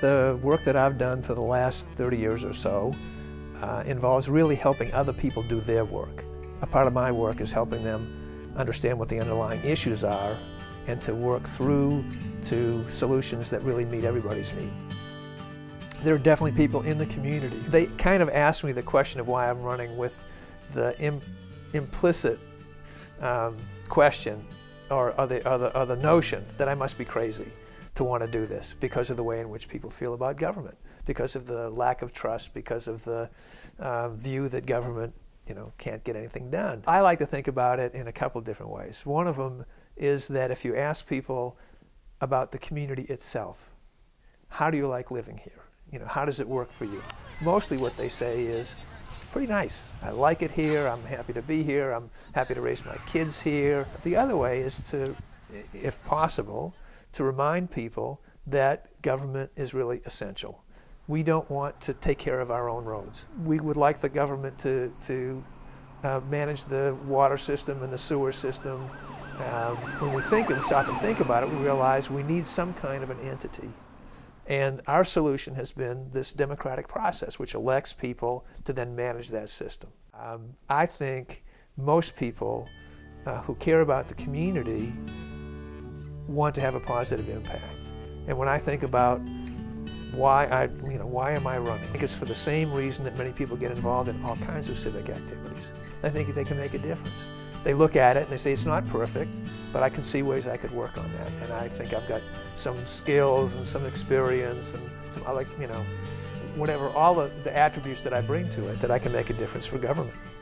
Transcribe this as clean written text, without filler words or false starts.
the work that I've done for the last 30 years or so involves really helping other people do their work. A part of my work is helping them understand what the underlying issues are and to work through to solutions that really meet everybody's need. There are definitely people in the community. They kind of asked me the question of why I'm running with the implicit question or the notion that I must be crazy to want to do this because of the way in which people feel about government, because of the lack of trust, because of the view that government, you know, can't get anything done. I like to think about it in a couple different ways. One of them is that if you ask people about the community itself, how do you like living here? You know, how does it work for you? Mostly what they say is, pretty nice. I like it here, I'm happy to be here, I'm happy to raise my kids here. The other way is to, if possible, to remind people that government is really essential. We don't want to take care of our own roads. We would like the government to manage the water system and the sewer system. When we stop and think about it, we realize we need some kind of an entity. And our solution has been this democratic process, which elects people to then manage that system. I think most people who care about the community want to have a positive impact. And when I think about why am I running? I think it's for the same reason that many people get involved in all kinds of civic activities. I think they can make a difference. They look at it and they say, it's not perfect, but I can see ways I could work on that. And I think I've got some skills and some experience and some, all the attributes that I bring to it that I can make a difference for government.